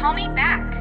Call me back.